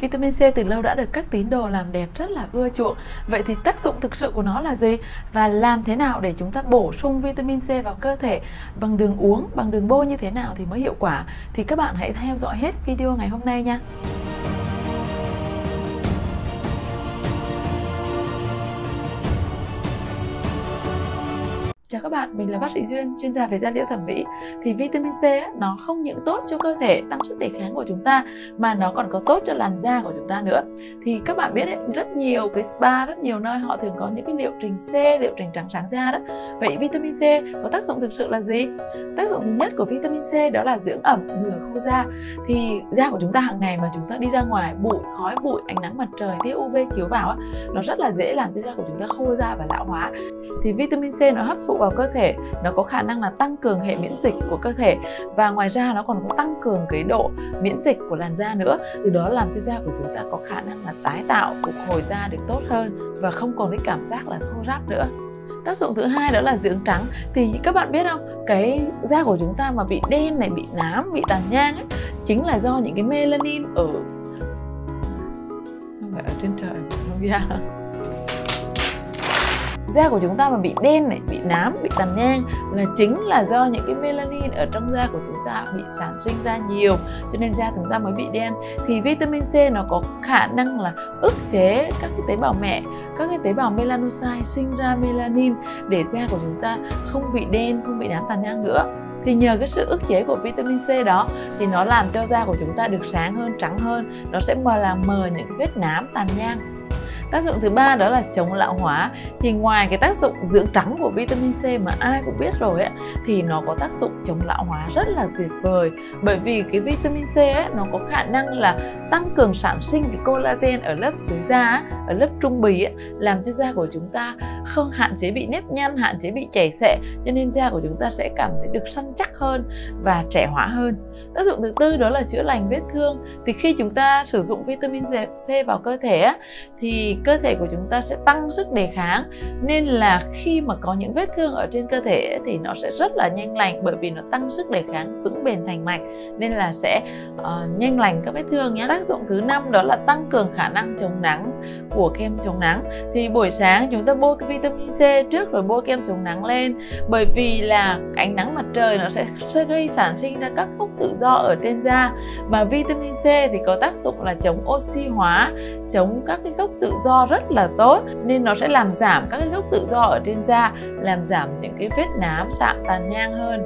Vitamin C từ lâu đã được các tín đồ làm đẹp rất là ưa chuộng. Vậy thì tác dụng thực sự của nó là gì? Và làm thế nào để chúng ta bổ sung vitamin C vào cơ thể bằng đường uống, bằng đường bôi như thế nào thì mới hiệu quả? Thì các bạn hãy theo dõi hết video ngày hôm nay nha. Chào các bạn, mình là bác sĩ Duyên, chuyên gia về da liễu thẩm mỹ. Thì vitamin C nó không những tốt cho cơ thể, tăng sức đề kháng của chúng ta mà nó còn có tốt cho làn da của chúng ta nữa. Thì các bạn biết đấy, rất nhiều cái spa, rất nhiều nơi họ thường có những cái liệu trình C, liệu trình trắng sáng da đó. Vậy vitamin C có tác dụng thực sự là gì? Tác dụng thứ nhất của vitamin C đó là dưỡng ẩm, ngừa khô da. Thì da của chúng ta hàng ngày mà chúng ta đi ra ngoài, bụi, khói bụi, ánh nắng mặt trời, tia UV chiếu vào, nó rất là dễ làm cho da của chúng ta khô da và lão hóa. Thì vitamin C nó hấp thụ vào cơ thể, nó có khả năng là tăng cường hệ miễn dịch của cơ thể, và ngoài ra nó còn có tăng cường cái độ miễn dịch của làn da nữa, từ đó làm cho da của chúng ta có khả năng là tái tạo, phục hồi da được tốt hơn và không còn cái cảm giác là khô ráp nữa. Tác dụng thứ hai đó là dưỡng trắng. Thì các bạn biết không, cái da của chúng ta mà bị đen này, bị nám, bị tàn nhang ấy, chính là do những cái melanin ở không phải ở trên trời không ra. Da của chúng ta mà bị đen này, bị nám, bị tàn nhang là chính là do những cái melanin ở trong da của chúng ta bị sản sinh ra nhiều, cho nên da chúng ta mới bị đen. Thì vitamin C nó có khả năng là ức chế các cái tế bào mẹ, các cái tế bào melanocyte sinh ra melanin để da của chúng ta không bị đen, không bị nám tàn nhang nữa. Thì nhờ cái sự ức chế của vitamin C đó thì nó làm cho da của chúng ta được sáng hơn, trắng hơn, nó sẽ làm mờ những cái vết nám, tàn nhang. Tác dụng thứ ba đó là chống lão hóa. Thì ngoài cái tác dụng dưỡng trắng của vitamin C mà ai cũng biết rồi ấy, thì nó có tác dụng chống lão hóa rất là tuyệt vời. Bởi vì cái vitamin C ấy, nó có khả năng là tăng cường sản sinh cái collagen ở lớp dưới da ấy, ở lớp trung bì ấy, làm cho da của chúng ta không hạn chế bị nếp nhăn, hạn chế bị chảy xệ, cho nên da của chúng ta sẽ cảm thấy được săn chắc hơn và trẻ hóa hơn. Tác dụng thứ tư đó là chữa lành vết thương. Thì khi chúng ta sử dụng vitamin C vào cơ thể ấy, thì cơ thể của chúng ta sẽ tăng sức đề kháng, nên là khi mà có những vết thương ở trên cơ thể thì nó sẽ rất là nhanh lành, bởi vì nó tăng sức đề kháng vững bền thành mạch, nên là sẽ nhanh lành các vết thương nhé. Tác dụng thứ năm đó là tăng cường khả năng chống nắng của kem chống nắng. Thì buổi sáng chúng ta bôi vitamin C trước rồi bôi kem chống nắng lên, bởi vì là ánh nắng mặt trời nó sẽ gây sản sinh ra các gốc tự do ở trên da, mà vitamin C thì có tác dụng là chống oxy hóa, chống các cái gốc tự do rất là tốt, nên nó sẽ làm giảm các cái gốc tự do ở trên da, làm giảm những cái vết nám, sạm, tàn nhang hơn.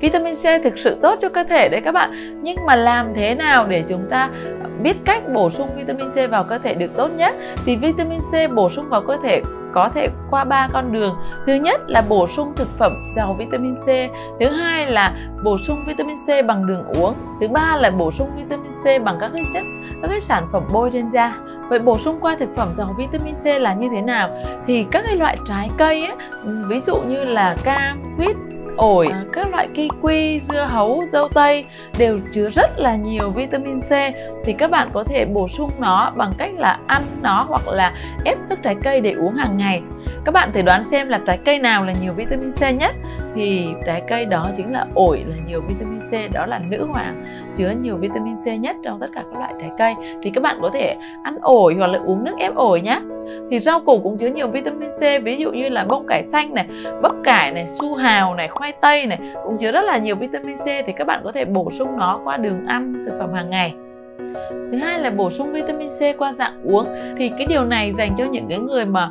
Vitamin C thực sự tốt cho cơ thể đấy các bạn. Nhưng mà làm thế nào để chúng ta biết cách bổ sung vitamin C vào cơ thể được tốt nhất? Thì vitamin C bổ sung vào cơ thể có thể qua 3 con đường. Thứ nhất là bổ sung thực phẩm giàu vitamin C, thứ hai là bổ sung vitamin C bằng đường uống, thứ ba là bổ sung vitamin C bằng các cái sản phẩm bôi trên da. Vậy bổ sung qua thực phẩm giàu vitamin C là như thế nào? Thì các cái loại trái cây ấy, ví dụ như là cam, quýt, ổi, các loại kiwi, dưa hấu, dâu tây đều chứa rất là nhiều vitamin C. Thì các bạn có thể bổ sung nó bằng cách là ăn nó hoặc là ép nước trái cây để uống hàng ngày. Các bạn thử đoán xem là trái cây nào là nhiều vitamin C nhất? Thì trái cây đó chính là ổi là nhiều vitamin C, đó là nữ hoàng chứa nhiều vitamin C nhất trong tất cả các loại trái cây. Thì các bạn có thể ăn ổi hoặc là uống nước ép ổi nhé. Thì rau củ cũng chứa nhiều vitamin C, ví dụ như là bông cải xanh này, bắp cải này, su hào này, khoai tây này cũng chứa rất là nhiều vitamin C. Thì các bạn có thể bổ sung nó qua đường ăn, thực phẩm hàng ngày. Thứ hai là bổ sung vitamin C qua dạng uống. Thì cái điều này dành cho những cái người mà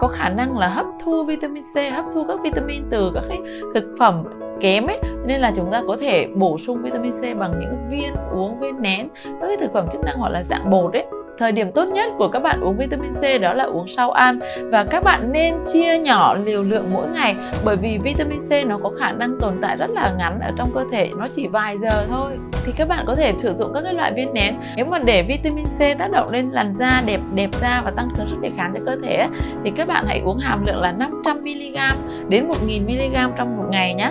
có khả năng là hấp thu vitamin C, hấp thu các vitamin từ các cái thực phẩm kém ấy, nên là chúng ta có thể bổ sung vitamin C bằng những viên uống, viên nén, các cái thực phẩm chức năng hoặc là dạng bột ấy. Thời điểm tốt nhất của các bạn uống vitamin C đó là uống sau ăn, và các bạn nên chia nhỏ liều lượng mỗi ngày, bởi vì vitamin C nó có khả năng tồn tại rất là ngắn ở trong cơ thể, nó chỉ vài giờ thôi. Thì các bạn có thể sử dụng các cái loại viên nén. Nếu mà để vitamin C tác động lên làn da, đẹp da và tăng cường sức đề kháng cho cơ thể thì các bạn hãy uống hàm lượng là 500mg đến 1000mg trong một ngày nhé.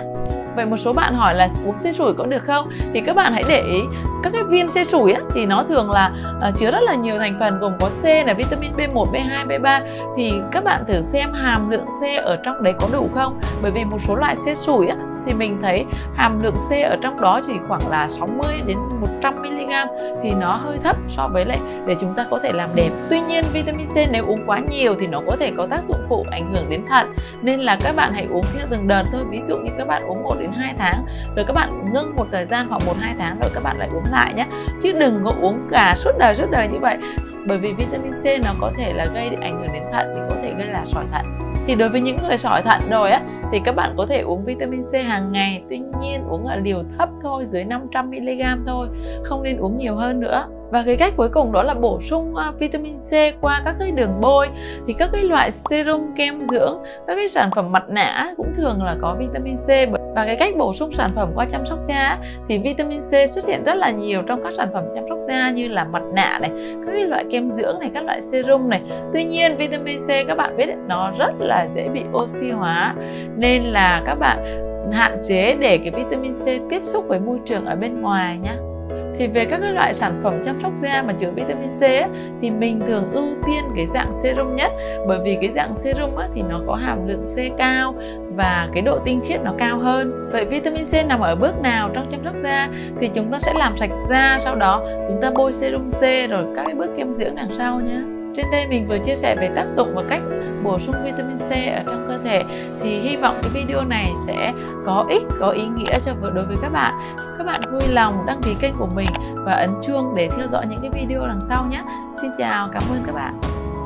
Vậy một số bạn hỏi là uống xê sủi có được không? Thì các bạn hãy để ý các cái viên xê sủi ấy, thì nó thường là chứa rất là nhiều thành phần gồm có C là vitamin B1, B2, B3. Thì các bạn thử xem hàm lượng C ở trong đấy có đủ không? Bởi vì một số loại xê sủi ấy, thì mình thấy hàm lượng C ở trong đó chỉ khoảng là 60 đến 100 mg, thì nó hơi thấp so với lại để chúng ta có thể làm đẹp. Tuy nhiên vitamin C nếu uống quá nhiều thì nó có thể có tác dụng phụ ảnh hưởng đến thận, nên là các bạn hãy uống theo từng đợt thôi. Ví dụ như các bạn uống 1 đến 2 tháng rồi các bạn ngưng một thời gian khoảng 1-2 tháng rồi các bạn lại uống lại nhé, chứ đừng có uống cả suốt đời như vậy, bởi vì vitamin C nó có thể là gây ảnh hưởng đến thận, thì có thể gây là sỏi thận. Thì đối với những người sỏi thận rồi á, thì các bạn có thể uống vitamin C hàng ngày, tuy nhiên uống ở liều thấp thôi, dưới 500 mg thôi, không nên uống nhiều hơn nữa. Và cái cách cuối cùng đó là bổ sung vitamin C qua các cái đường bôi, thì các cái loại serum, kem dưỡng, các cái sản phẩm mặt nạ cũng thường là có vitamin C. Và cái cách bổ sung sản phẩm qua chăm sóc da thì vitamin C xuất hiện rất là nhiều trong các sản phẩm chăm sóc da như là mặt nạ này, các cái loại kem dưỡng này, các loại serum này. Tuy nhiên vitamin C các bạn biết nó rất là dễ bị oxy hóa, nên là các bạn hạn chế để cái vitamin C tiếp xúc với môi trường ở bên ngoài nhé. Thì về các cái loại sản phẩm chăm sóc da mà chứa vitamin C ấy, thì mình thường ưu tiên cái dạng serum nhất, bởi vì cái dạng serum ấy, thì nó có hàm lượng C cao và cái độ tinh khiết nó cao hơn. Vậy vitamin C nằm ở bước nào trong chăm sóc da? Thì chúng ta sẽ làm sạch da, sau đó chúng ta bôi serum C rồi các cái bước kem dưỡng đằng sau nhé. Trên đây mình vừa chia sẻ về tác dụng và cách bổ sung vitamin C ở trong cơ thể, thì hy vọng cái video này sẽ có ích, có ý nghĩa cho đối với các bạn. Các bạn vui lòng đăng ký kênh của mình và ấn chuông để theo dõi những cái video đằng sau nhé. Xin chào, cảm ơn các bạn.